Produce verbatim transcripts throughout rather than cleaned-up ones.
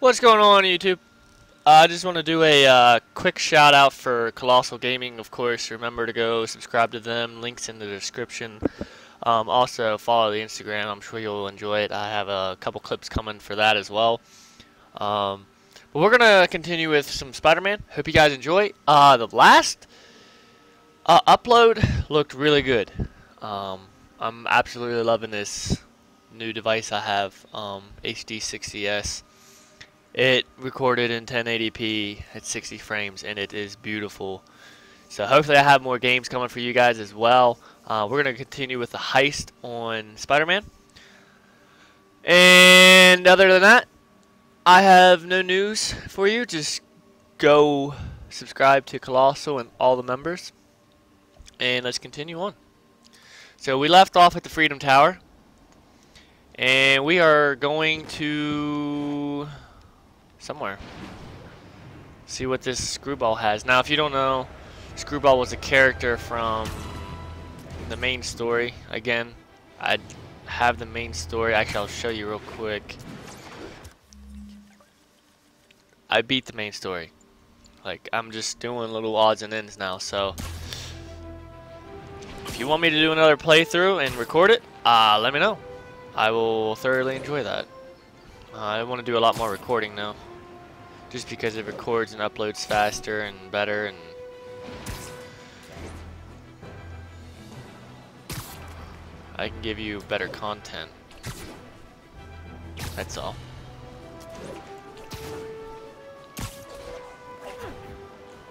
What's going on, YouTube? I uh, just want to do a uh, quick shout out for Colossal Gaming, of course. Remember to go subscribe to them. Links in the description. Um, also, follow the Instagram. I'm sure you'll enjoy it. I have a couple clips coming for that as well. Um, but we're going to continue with some Spider-Man. Hope you guys enjoy. Uh, the last uh, upload looked really good. Um, I'm absolutely loving this new device I have, um, H D sixty S. It recorded in ten eighty p at sixty frames, and it is beautiful. So hopefully I have more games coming for you guys as well. Uh, we're going to continue with the heist on Spider-Man. And other than that, I have no news for you. Just go subscribe to Colossal and all the members. And let's continue on. So we left off at the Freedom Tower. And we are going to somewhere. See what this Screwball has. Now, if you don't know, Screwball was a character from the main story. Again, I have the main story. Actually, I'll show you real quick. I beat the main story. Like, I'm just doing little odds and ends now. So if you want me to do another playthrough and record it, uh, let me know. I will thoroughly enjoy that. Uh, I want to do a lot more recording now, just because it records and uploads faster and better. And I can give you better content. That's all.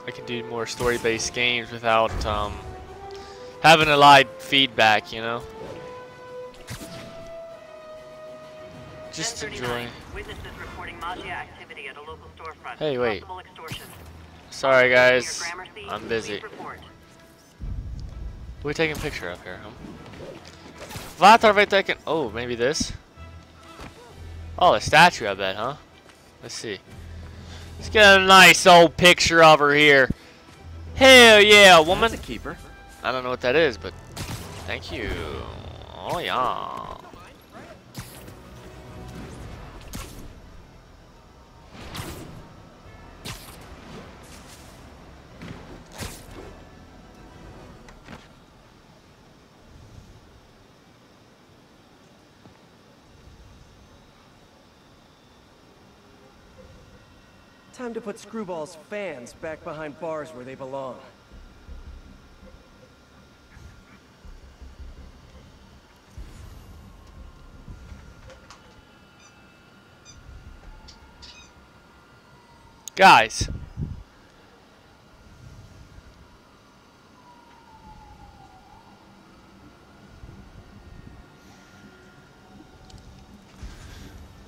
I can do more story-based games without um, having a live feedback, you know. Just enjoy. Witnesses reporting Maggia activity at a local storefront. Hey, wait. Sorry, guys. I'm busy. We're taking a picture up here, huh? What are we taking? Oh, maybe this? Oh, a statue, I bet, huh? Let's see. Let's get a nice old picture of her here. Hell yeah, woman. That's a keeper. I don't know what that is, but thank you. Oh, yeah. Time to put Screwball's fans back behind bars where they belong. Guys.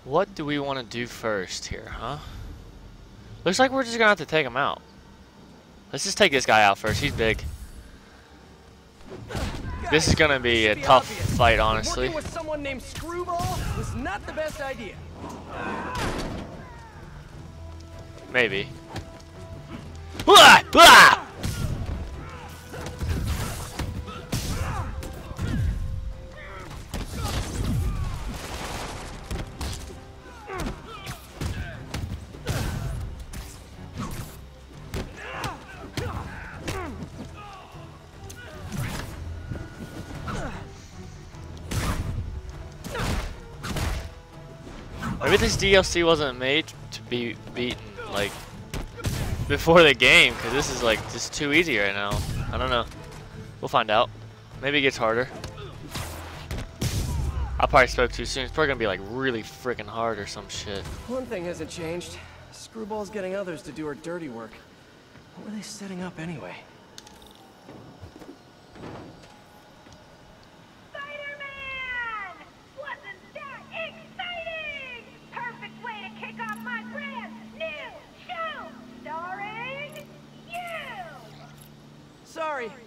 What do we want to do first here, huh? Looks like we're just gonna have to take him out. Let's just take this guy out first. He's big. This is gonna be a tough fight, honestly. Working with someone named Screwball was not the best idea. Maybe. Maybe this D L C wasn't made to be beaten, like, before the game, because this is, like, just too easy right now. I don't know. We'll find out. Maybe it gets harder. I probably spoke too soon. It's probably going to be, like, really freaking hard or some shit. One thing hasn't changed. Screwball's getting others to do her dirty work. What were they setting up anyway?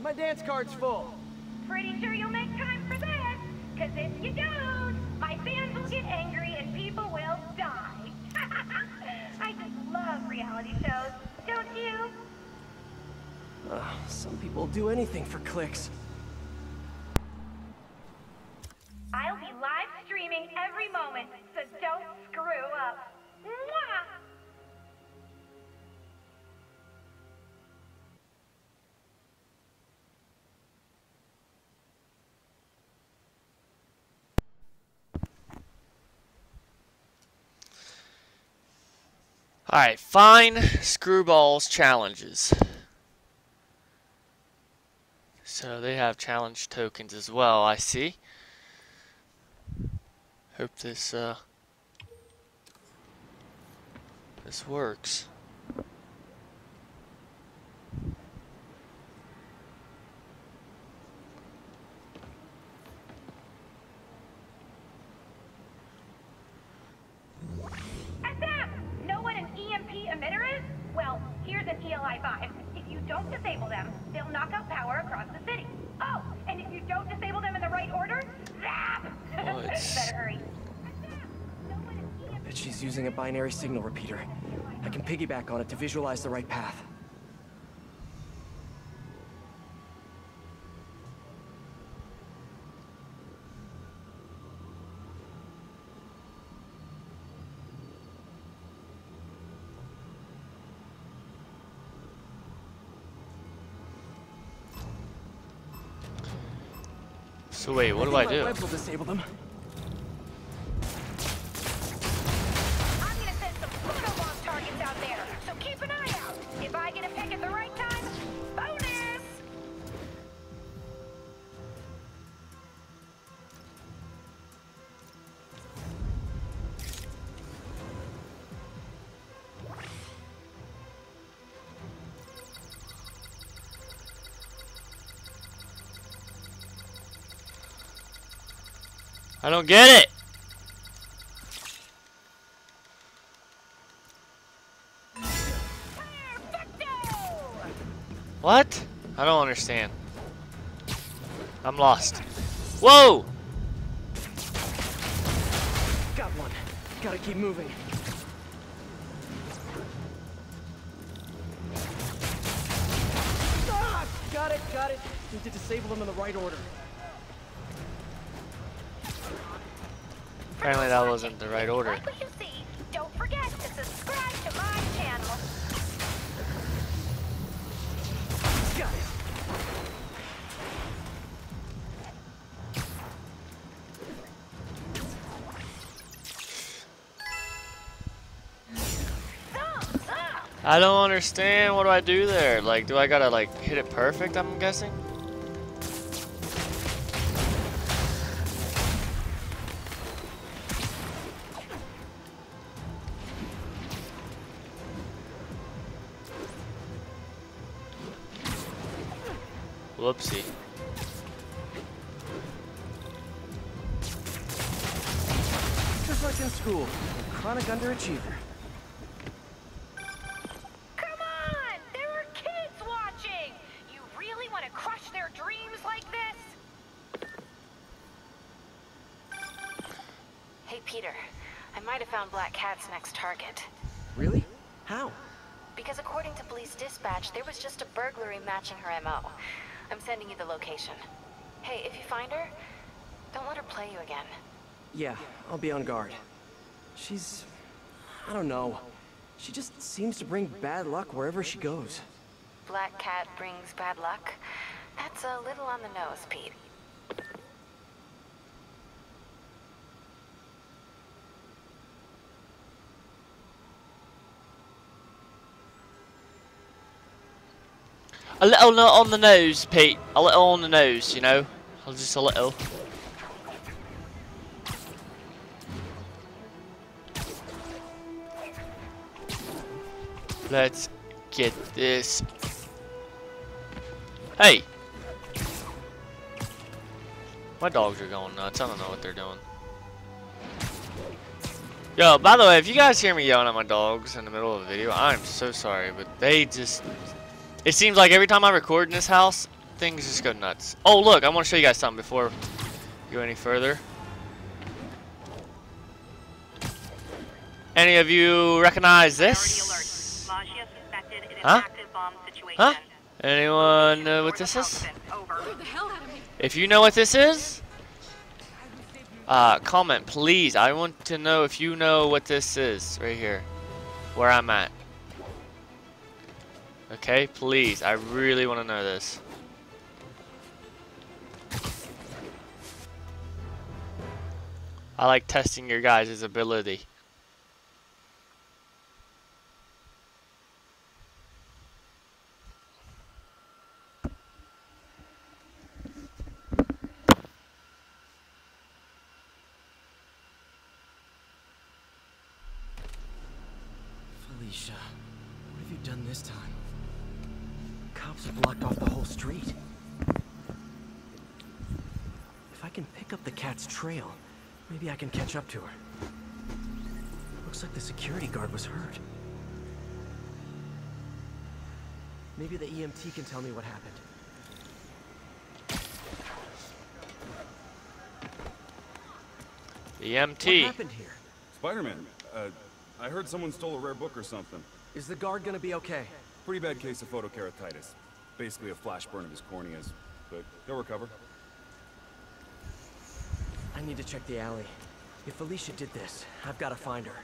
My dance card's full. Pretty sure you'll make time for this, because if you don't, my fans will get angry and people will die. I just love reality shows, don't you? Uh, some people do anything for clicks. I'll be live streaming every moment, so don't screw up. Mwah! Alright, fine Screwball's challenges. So they have challenge tokens as well, I see. Hope this uh this works. Using a binary signal repeater. I can piggyback on it to visualize the right path. So wait, what do I do? Will disable them. I don't get it. What? I don't understand. I'm lost. Whoa! Got one. Gotta keep moving. Ah, got it, got it. Need to disable them in the right order. Apparently that wasn't the right order. Like what you see, don't forget to subscribe to my channel. Got it. I don't understand. What do I do there? Like, do I gotta like hit it perfect, I'm guessing? Whoopsie. Just like in school, chronic underachiever. Come on! There are kids watching! You really want to crush their dreams like this? Hey, Peter. I might have found Black Cat's next target. Really? How? Because according to police dispatch, there was just a burglary matching her M O. I'm sending you the location. Hey, if you find her, don't let her play you again. Yeah, I'll be on guard. She's... I don't know. She just seems to bring bad luck wherever she goes. Black Cat brings bad luck? That's a little on the nose, Pete. A little on the nose, Pete. A little on the nose, you know. Just a little. Let's get this. Hey! My dogs are going nuts. I don't know what they're doing. Yo, by the way, if you guys hear me yelling at my dogs in the middle of the video, I'm so sorry, but they just... It seems like every time I record in this house, things just go nuts. Oh, look, I want to show you guys something before we go any further. Any of you recognize this? Huh? Huh? Anyone know what this is? If you know what this is, uh, comment, please. I want to know if you know what this is right here, where I'm at. Okay, please. I really want to know this. I like testing your guys' ability. Felicia. What have you done this time? Cops have blocked off the whole street. If I can pick up the cat's trail, maybe I can catch up to her. Looks like the security guard was hurt. Maybe the E M T can tell me what happened. E M T. What happened here? Spider-Man. Uh, I heard someone stole a rare book or something. Is the guard gonna be okay? Pretty bad case of photokeratitis. Basically a flash burn of his corneas, but he'll recover. I need to check the alley. If Felicia did this, I've got to find her.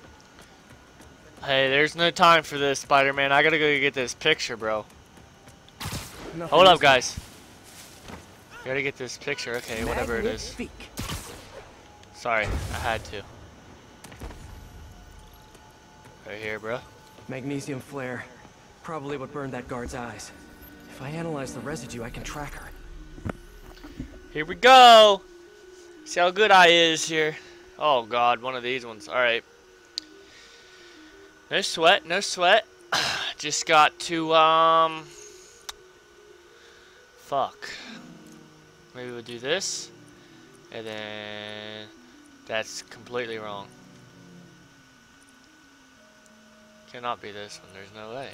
Hey, there's no time for this, Spider-Man. I gotta go get this picture, bro. Nothing Hold up, guys. Gotta get this picture. Okay, whatever it is. Sorry, I had to. Right here, bro. Magnesium flare. Probably what burned that guard's eyes. If I analyze the residue, I can track her. Here we go. See how good I is here. Oh God, one of these ones. All right. No sweat, no sweat. Just got to, um... fuck. Maybe we'll do this. And then... that's completely wrong. Cannot be this one, there's no way.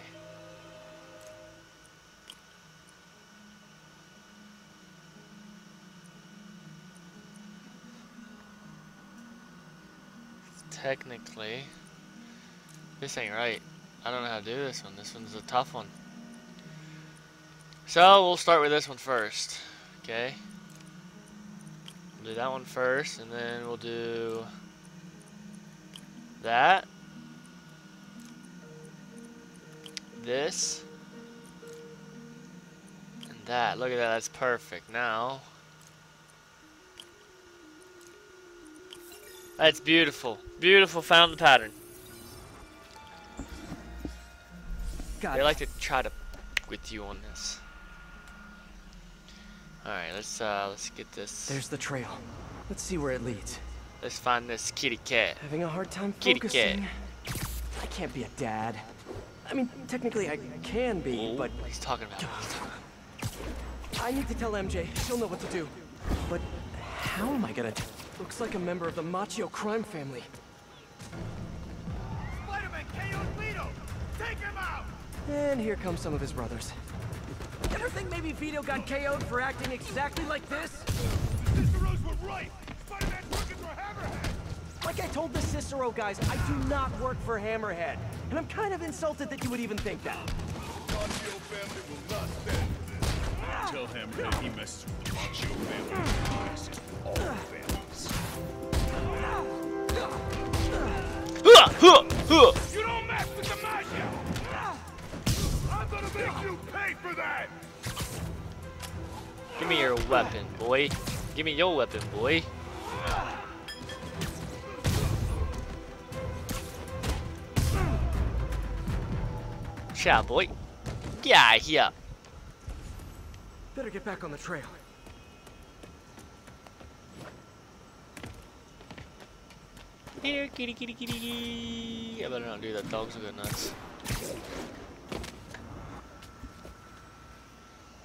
Technically... this ain't right. I don't know how to do this one. This one's a tough one. So we'll start with this one first. Okay. We'll do that one first, and then we'll do that. This. And that. Look at that. That's perfect. Now. That's beautiful. Beautiful. Found the pattern. They like to try to with you on this. All right, let's uh, let's get this. There's the trail. Let's see where it leads. Let's find this kitty cat. Having a hard time kitty focusing. Cat. I can't be a dad. I mean, technically I can be, Ooh, but he's talking about. He's talking about. I need to tell M J. She'll know what to do. But how am I gonna? Looks like a member of the Machio crime family. Spider-Man K O's Vito. Take him out. And here comes some of his brothers. You ever think maybe Vito got K O'd for acting exactly like this? The Ciceros were right! Spider-Man's working for Hammerhead! Like I told the Cicero guys, I do not work for Hammerhead. And I'm kind of insulted that you would even think that. The Machio family will not stand for this. Tell Hammerhead he messes with the Machio family. He messes with all families. You don't mess with the Machio! Make you pay for that. Give me your weapon, boy. Give me your weapon, boy. Shout, boy. Get out of here. Better get back on the trail. Here, kitty, kitty, kitty. I better not do that. Dogs are going nuts.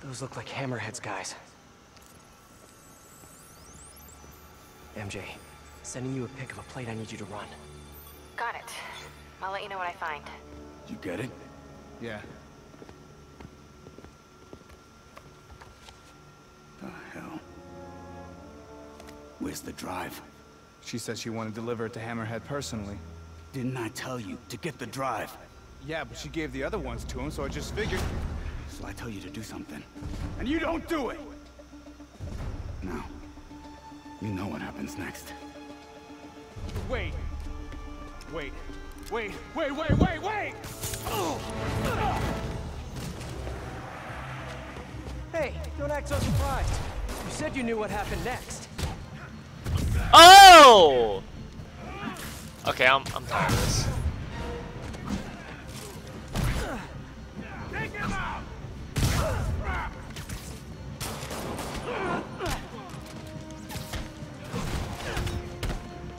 Those look like Hammerhead's guys. M J, sending you a pic of a plate I need you to run. Got it. I'll let you know what I find. You get it? Yeah. The hell? Where's the drive? She said she wanted to deliver it to Hammerhead personally. Didn't I tell you to get the drive? Yeah, but she gave the other ones to him, so I just figured... So I tell you to do something, and you don't do it! Now, you know what happens next. Wait! Wait! Wait! Wait! Wait! Wait! Wait! Hey, don't act so surprised. You said you knew what happened next. Oh! Okay, I'm, I'm tired of this. Take him out!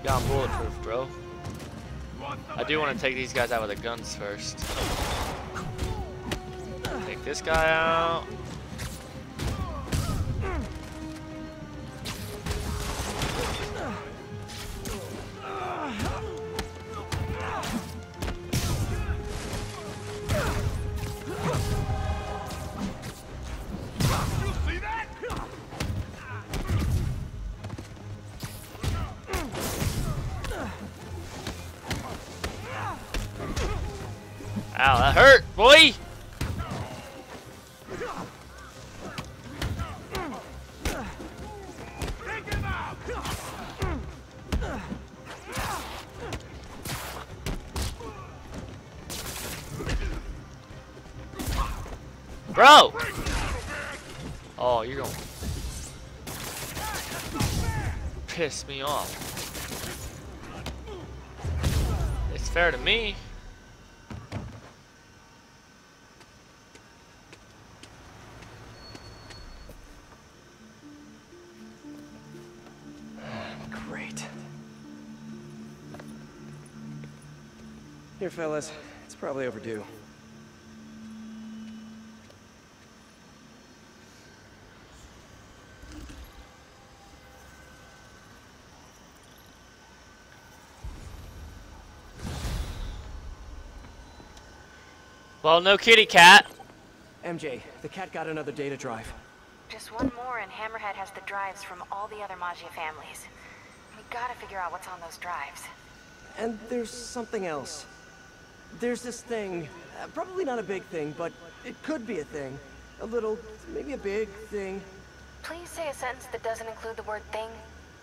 Yeah, I'm bulletproof, bro. Whoa, I do want to take these guys out with the guns first. Take this guy out. Ow, that hurt, boy! Bro! Oh, you're gonna piss me off. It's fair to me. Here, fellas, it's probably overdue. Well, no kitty cat. M J, the cat got another data drive. Just one more and Hammerhead has the drives from all the other Maggia families. We gotta figure out what's on those drives. And there's something else. There's this thing, uh, probably not a big thing, but it could be a thing. A little, maybe a big thing. Please say a sentence that doesn't include the word thing.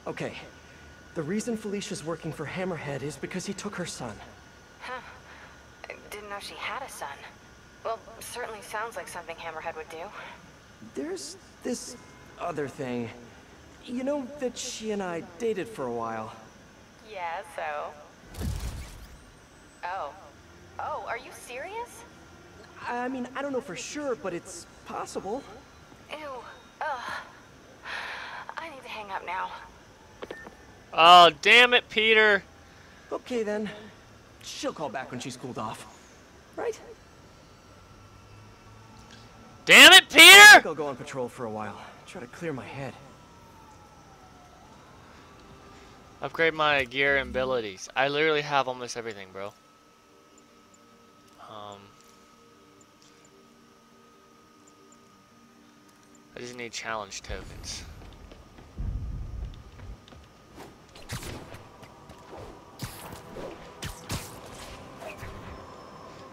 Okay. The reason Felicia's working for Hammerhead is because he took her son. Huh. I didn't know she had a son. Well, certainly sounds like something Hammerhead would do. There's this other thing. You know that she and I dated for a while. Yeah, so? Oh. Oh, are you serious? I mean, I don't know for sure, but it's possible. Ew. Ugh. I need to hang up now. Oh, damn it, Peter. Okay, then. She'll call back when she's cooled off. Right? Damn it, Peter! I think I'll go on patrol for a while. Try to clear my head. Upgrade my gear and abilities. I literally have almost everything, bro. Um, I just need challenge tokens.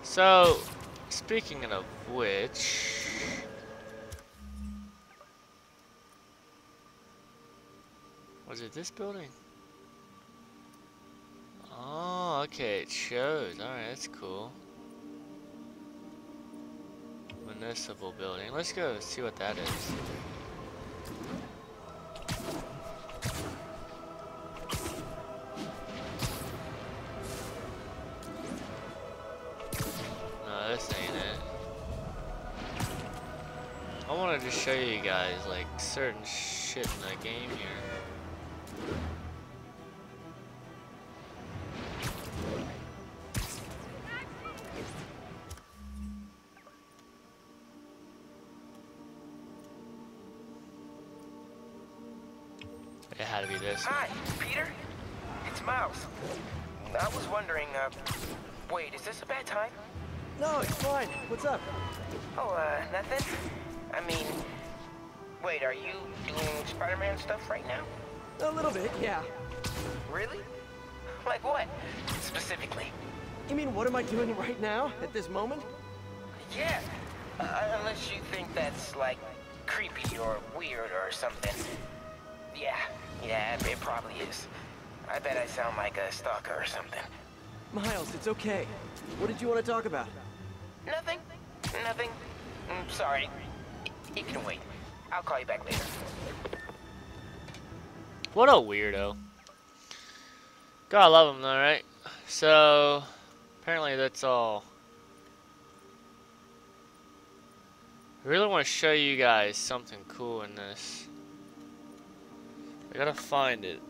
So, speaking of which, was it this building? Oh, okay, it shows. Alright, that's cool. Municipal building. Let's go see what that is. No, this ain't it. I want to just show you guys like certain shit in the game here. Hi, Peter. It's Miles. I was wondering, uh, wait, is this a bad time? No, it's fine. What's up? Oh, uh, nothing. I mean, wait, are you doing Spider-Man stuff right now? A little bit, yeah. Really? Like what, specifically? You mean what am I doing right now, at this moment? Yeah, uh, unless you think that's, like, creepy or weird or something. Yeah, yeah, it probably is. I bet I sound like a stalker or something. Miles, it's okay. What did you want to talk about? Nothing. Nothing. I'm sorry. You can wait. I'll call you back later. What a weirdo. God, I love him though, right? So, apparently that's all. I really want to show you guys something cool in this. I gotta find it.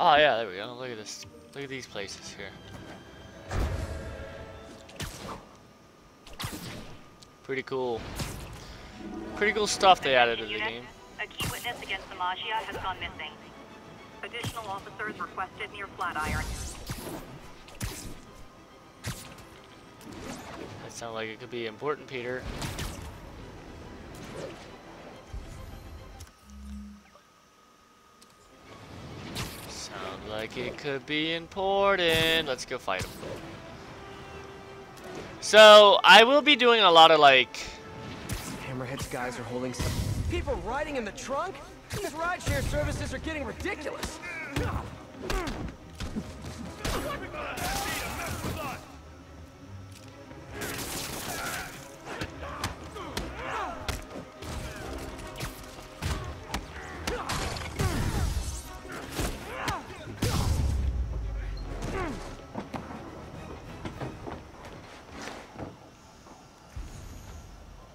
Oh yeah, there we go. Look at this. Look at these places here. Pretty cool. Pretty cool stuff they added to the game. A key witness against the Maggia has gone missing. Additional officers requested near Flatiron. That sounds like it could be important, Peter. Sounds like it could be important. Let's go fight him. So, I will be doing a lot of like... Hammerhead's guys are holding some... People riding in the trunk? These rideshare services are getting ridiculous.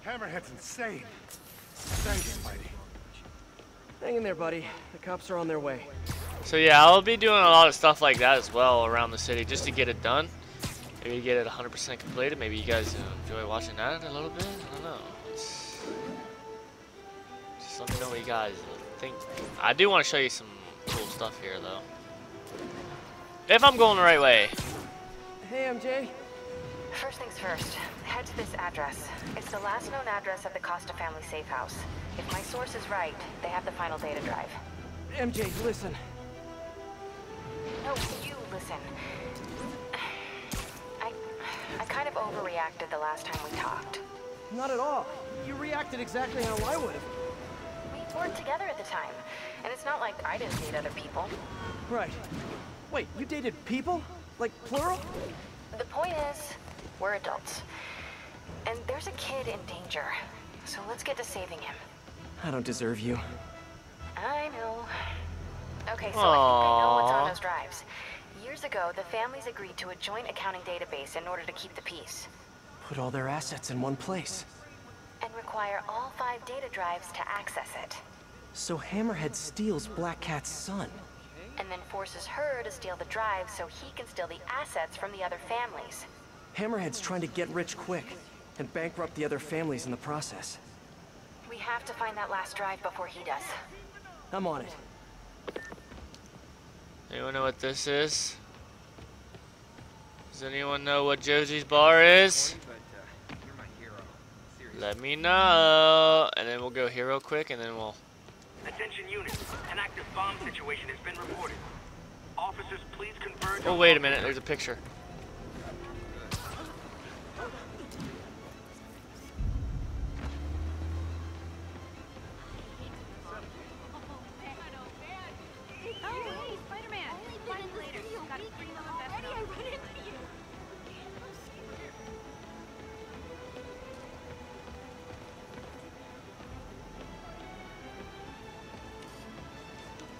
Hammerhead's insane. Thanks, Spidey. Hang in there, buddy. The cops are on their way. So yeah, I'll be doing a lot of stuff like that as well around the city just to get it done. Maybe get it one hundred percent completed. Maybe you guys enjoy watching that a little bit. I don't know. It's... Just let me know what you guys think. I do want to show you some cool stuff here, though. If I'm going the right way. Hey, M J. First things first, head to this address. It's the last known address of the Costa family safe house. If my source is right, they have the final data drive. M J, listen. No, you listen. I, I kind of overreacted the last time we talked. Not at all. You reacted exactly how I would have. We weren't together at the time, and it's not like I didn't date other people. Right. Wait, you dated people? Like, plural? The point is... we're adults. And there's a kid in danger. So let's get to saving him. I don't deserve you. I know. Okay, so aww. I think I know what's on those drives. Years ago, the families agreed to a joint accounting database in order to keep the peace. Put all their assets in one place. And require all five data drives to access it. So Hammerhead steals Black Cat's son. And then forces her to steal the drive so he can steal the assets from the other families. Hammerhead's trying to get rich quick, and bankrupt the other families in the process. We have to find that last drive before he does. I'm on it. Anyone know what this is? Does anyone know what Josie's bar is? Let me know, and then we'll go here real quick, and then we'll... Attention units, an active bomb situation has been reported. Officers, please converge... Oh, wait a minute, there's a picture.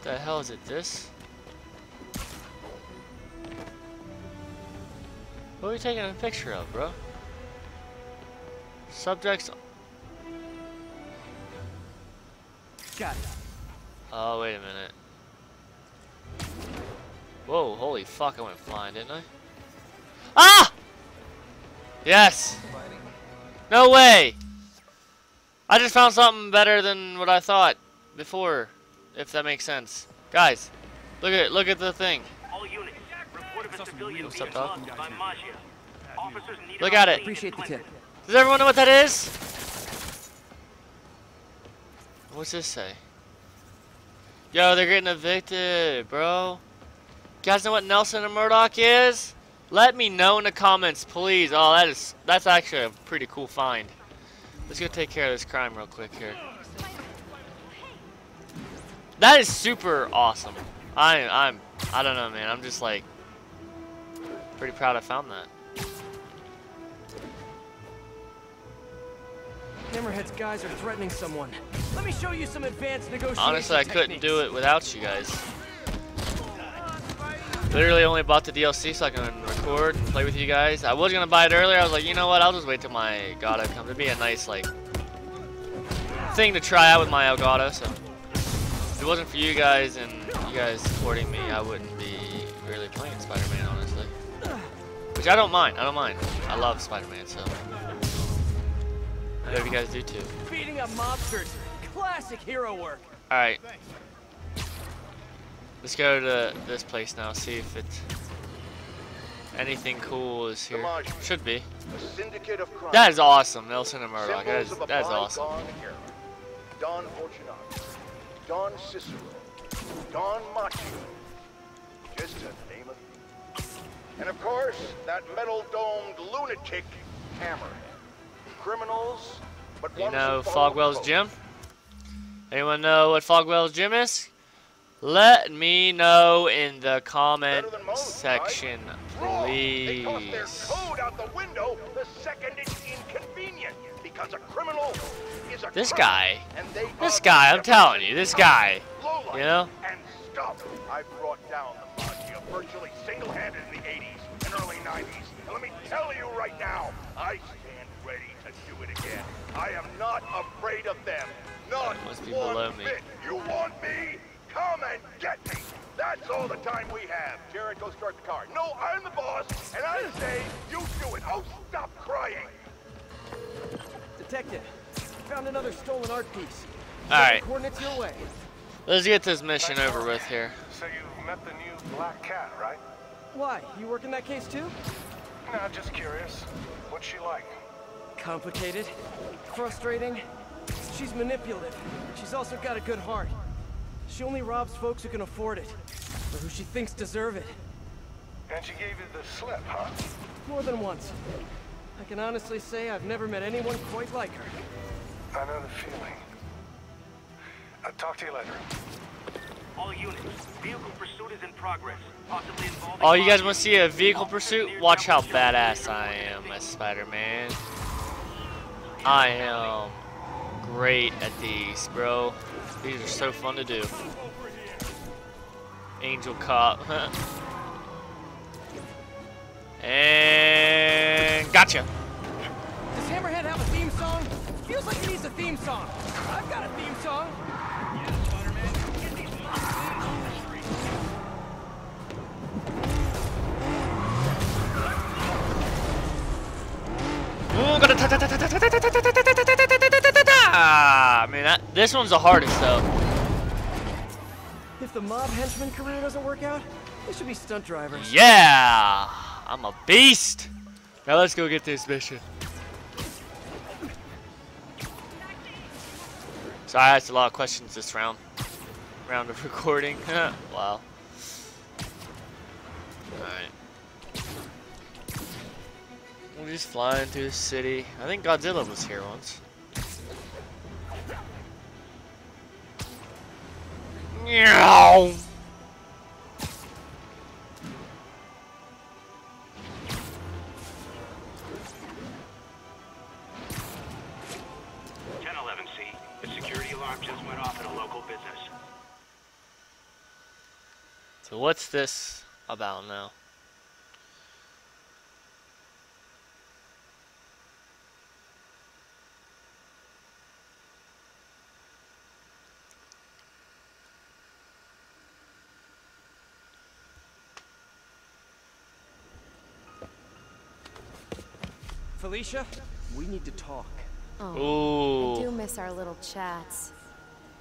The hell is it, this? What are we taking a picture of, bro? Subjects. Got it. Oh, wait a minute. Whoa, holy fuck, I went flying, didn't I? Ah! Yes! No way! I just found something better than what I thought before. If that makes sense, guys. Look at look at the thing. All units, report of a civilian being robbed by Maggia. Officers need. Look at it. Appreciate the tip. Does everyone know what that is? What's this say? Yo, they're getting evicted, bro. You guys know what Nelson and Murdoch is? Let me know in the comments, please. Oh, that is that's actually a pretty cool find. Let's go take care of this crime real quick here. That is super awesome. I, I'm, I don't know, man. I'm just like pretty proud I found that. Hammerhead's guys are threatening someone. Let me show you some advanced negotiation. Honestly, I techniques. Couldn't do it without you guys. Literally only bought the D L C so I can record and play with you guys. I was gonna buy it earlier. I was like, you know what? I'll just wait till my Elgato comes. It'd be a nice like thing to try out with my Elgato. So. it wasn't for you guys and you guys supporting me, I wouldn't be really playing Spider-Man, honestly. Which I don't mind. I don't mind. I love Spider-Man, so I hope you guys do too. Beating up mobsters, classic hero work. All right, let's go to this place now. See if it's anything cool is here. Should be. That is awesome, Nelson and Murdoch. That is that is awesome. Don Fortunato, Don Cicero, Don Macho, just a name of you. And of course, that metal-domed lunatic Hammerhead. Criminals, but you know Fogwell's gym? Anyone know what Fogwell's gym is? Let me know in the comment most, section, right? Please. Wrong. They tossed their code out the window the second it's inconvenient, because a criminal is a this criminal, guy, this guy, I'm telling you, this guy, you know. And stop. I brought down the Maggia virtually single-handed in the eighties and early nineties. And let me tell you right now, I stand ready to do it again. I am not afraid of them. Not that must be below me. Bit. You want me? Come and get me! That's all the time we have. Jared, go start the car. No, I'm the boss, and I say you do it. Oh, stop crying! Detective, found another stolen art piece. All right. Coordinates your way. Let's get this mission over with here. So you've met the new Black Cat, right? Why? You work in that case too? No, just curious. What's she like? Complicated, frustrating. She's manipulative. She's also got a good heart. She only robs folks who can afford it, or who she thinks deserve it. And she gave you the slip, huh? More than once. I can honestly say I've never met anyone quite like her. I know the feeling. I'll talk to you later. All units, vehicle pursuit is in progress. Possibly involving... Oh, you guys want to see a vehicle pursuit? Watch how badass I am as Spider-Man. I am great at these, bro. These are so fun to do. Angel cop. And gotcha. Does Hammerhead have a theme song? Feels like he needs a theme song. I've got a theme song. Ooh, gotta ta ta ta ta ta ta ta ta ta ta ta. Ah, man, that, this one's the hardest though. If the mob henchman career doesn't work out, they should be stunt drivers. Yeah, I'm a beast. Now let's go get this mission. So I asked a lot of questions this round, round of recording. Wow. All right. We're just flying through the city. I think Godzilla was here once. Meow. ten eleven C. The security alarm just went off at a local business. So what's this about now? Felicia, we need to talk. Oh, ooh. I do miss our little chats,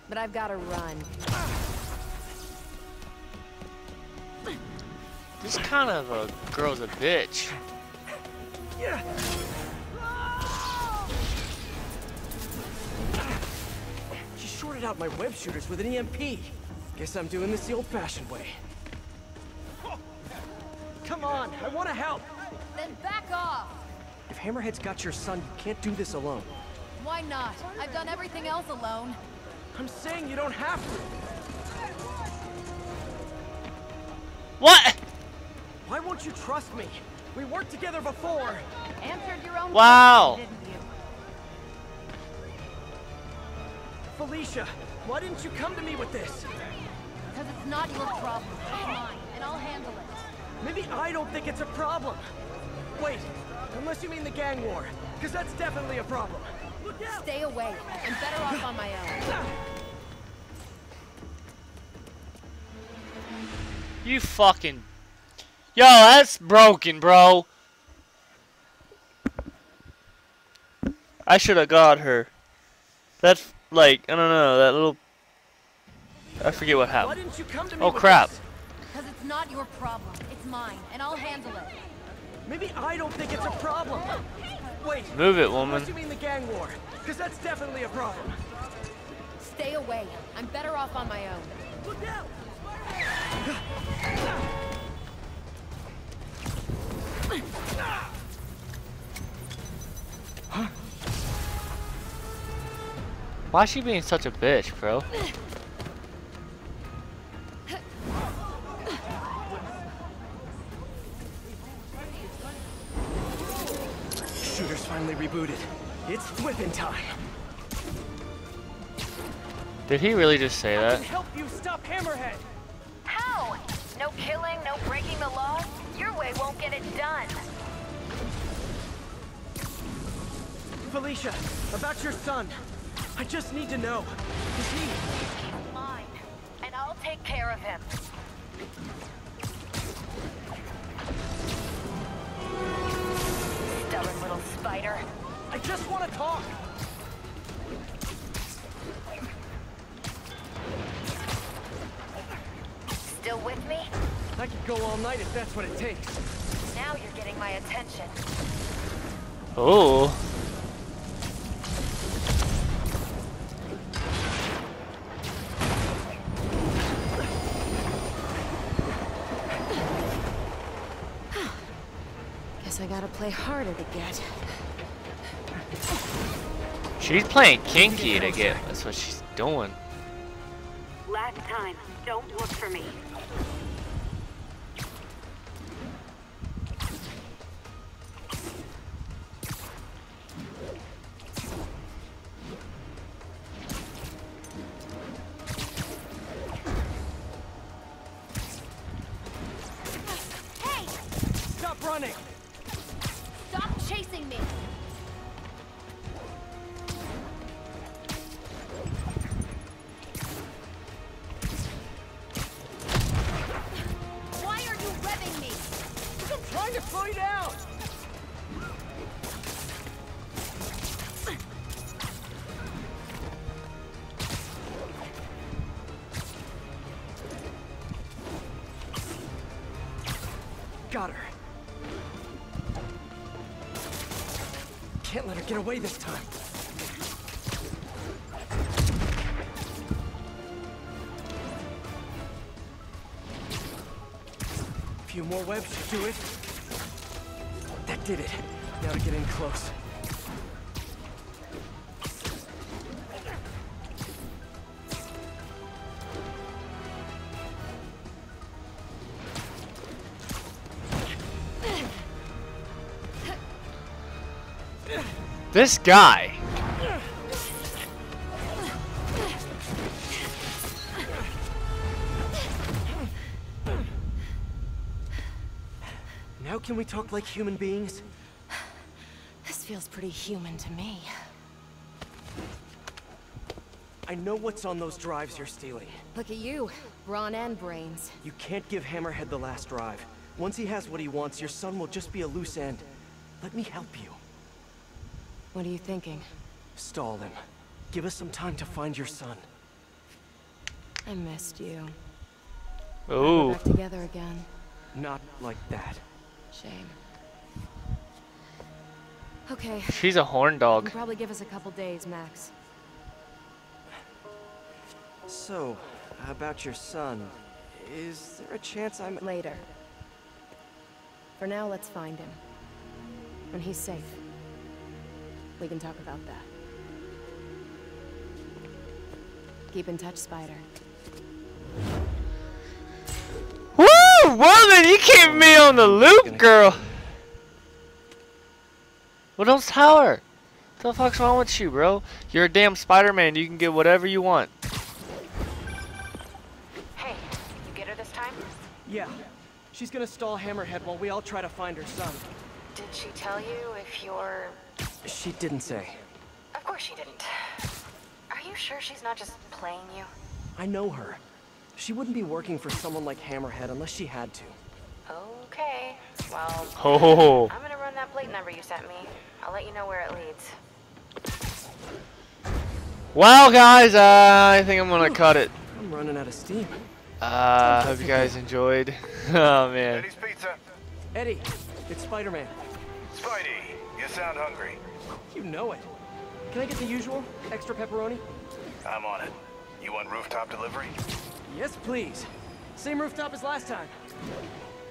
but I've got to run. This kind of a girl's a bitch. Yeah. She shorted out my web shooters with an E M P. Guess I'm doing this the old-fashioned way. Come on, I want to help. Then back off. If Hammerhead's got your son, you can't do this alone. Why not? I've done everything else alone. I'm saying you don't have to. What? Why won't you trust me? We worked together before. Answered your own wow. question, didn't you? Felicia, why didn't you come to me with this? Because it's not your problem. It's mine, and I'll handle it. Maybe I don't think it's a problem. Wait. Unless you mean the gang war, because that's definitely a problem. Stay away. I'm better off on my own. You fucking... Yo, that's broken, bro. I should have got her. That's like, I don't know, that little... I forget what happened. Why didn't you come to me oh, crap. Because it's not your problem. It's mine, and I'll handle it. Maybe I don't think it's a problem. Wait. Move it, woman. What do you mean the gang war? Because that's definitely a problem. Stay away. I'm better off on my own. Look out! Huh? Why is she being such a bitch, bro? Shooter's finally rebooted. It's whipping time. Did he really just say that? I can help you stop Hammerhead. How? No killing, no breaking the law. Your way won't get it done. Felicia, about your son. I just need to know. Is he... He's mine, and I'll take care of him. Stubborn little spider. I just want to talk. Still with me? I could go all night if that's what it takes. Now you're getting my attention. Oh. Guess I gotta play harder to get. She's playing kinky to get. That's what she's doing. Last time, don't look for me. Got her. Can't let her get away this time. A few more webs should do it. That did it. Now to get in close. This guy. Now can we talk like human beings? This feels pretty human to me. I know what's on those drives you're stealing. Look at you, brawn and brains. You can't give Hammerhead the last drive. Once he has what he wants, your son will just be a loose end. Let me help you. What are you thinking? Stall him. Give us some time to find your son. I missed you. Oh. We're back together again. Not like that. Shame. Okay. She's a horn dog. You'll probably give us a couple days, max. So, about your son, is there a chance I'm later? For now, let's find him. When he's safe. We can talk about that. Keep in touch, Spider. Woo! Woman, you keep me on the loop, girl! Well, don't tell her! What the fuck's wrong with you, bro? You're a damn Spider-Man. You can get whatever you want. Hey, you get her this time? Yeah. She's gonna stall Hammerhead while we all try to find her son. Did she tell you if you're... She didn't say. Of course she didn't. Are you sure she's not just playing you? I know her. She wouldn't be working for someone like Hammerhead unless she had to. Okay. Well, oh. I'm gonna run that plate number you sent me. I'll let you know where it leads. Well, guys, uh, I think I'm gonna Ooh, cut it. I'm running out of steam. Uh, hope you guys enjoyed. Oh man. Eddie's pizza. Eddie, it's Spider-Man. Spidey, you sound hungry. You know it. Can I get the usual? Extra pepperoni? I'm on it. You want rooftop delivery? Yes, please. Same rooftop as last time.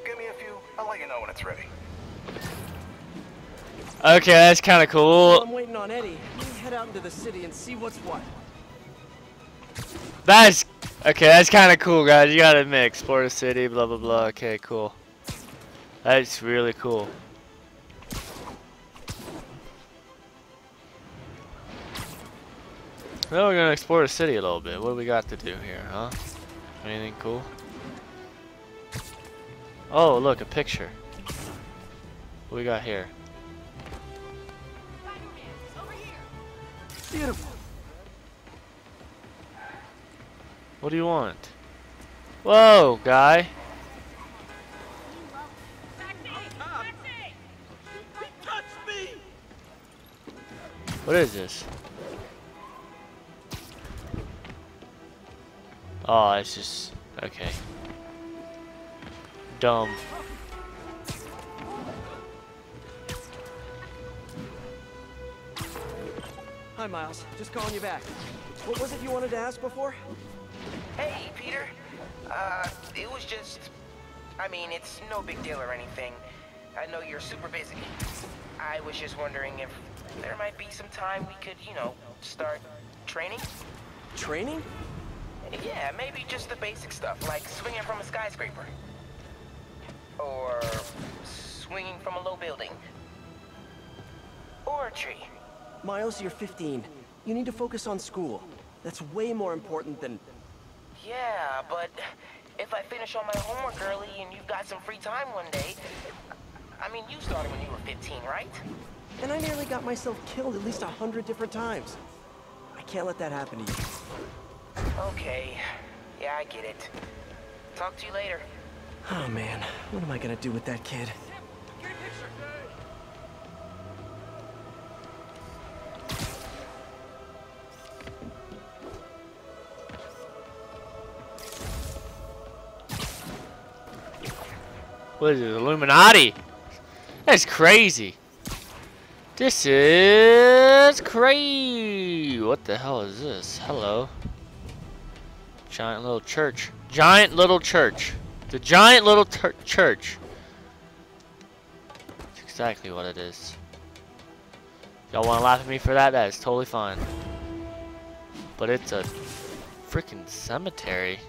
Give me a few. I'll let you know when it's ready. Okay, that's kind of cool. While I'm waiting on Eddie, let's head out into the city and see what's what. That's okay. That's kind of cool, guys. You gotta admit, explore the city, blah blah blah. Okay, cool. That's really cool. Now we're gonna explore the city a little bit. What do we got to do here, huh? Anything cool? Oh, look, a picture. What we got here? Over here. Beautiful. What do you want? Whoa, guy. What is this? Oh, it's just okay. Dumb. Hi, Miles. Just calling you back. What was it you wanted to ask before? Hey, Peter. Uh, it was just... I mean, it's no big deal or anything. I know you're super busy. I was just wondering if there might be some time we could, you know, start training? Training? Yeah, maybe just the basic stuff, like swinging from a skyscraper. Or swinging from a low building. Or a tree. Miles, you're fifteen. You need to focus on school. That's way more important than... Yeah, but if I finish all my homework early and you've got some free time one day... I mean, you started when you were fifteen, right? And I nearly got myself killed at least a hundred different times. I can't let that happen to you. Okay. Yeah, I get it. Talk to you later. Oh man, what am I gonna do with that kid? What is it, Illuminati? That's crazy. This is crazy. What the hell is this? Hello. Giant little church. Giant little church. The giant little church. That's exactly what it is. Y'all want to laugh at me for that? That is totally fine. But it's a freaking cemetery.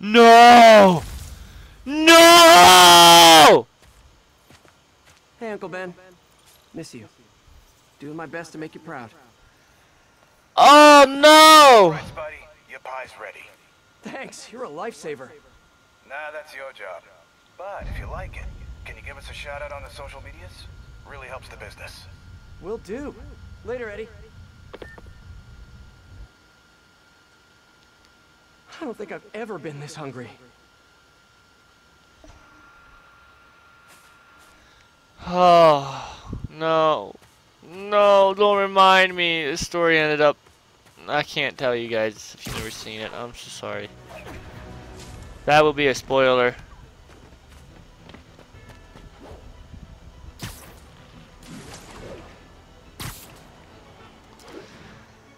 No! No! Hey, Uncle Ben. Miss you. Doing my best to make you proud. Oh, no! Right, Spidey. Your pie's ready. Thanks. You're a lifesaver. Nah, that's your job. But if you like it, can you give us a shout-out on the social medias? Really helps the business. Will do. Later, Eddie. I don't think I've ever been this hungry. Oh, no. No, don't remind me. This story ended up... I can't tell you guys if you've never seen it. I'm so sorry. That will be a spoiler.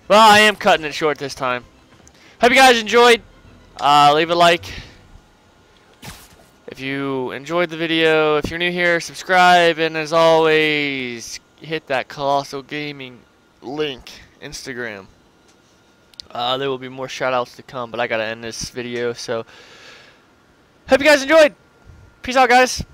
Well, I am cutting it short this time. Hope you guys enjoyed. Uh, leave a like if you enjoyed the video. If you're new here, subscribe, and as always, hit that Colossal Gaming link, Instagram. Uh, there will be more shoutouts to come, but I gotta end this video. So, hope you guys enjoyed. Peace out, guys.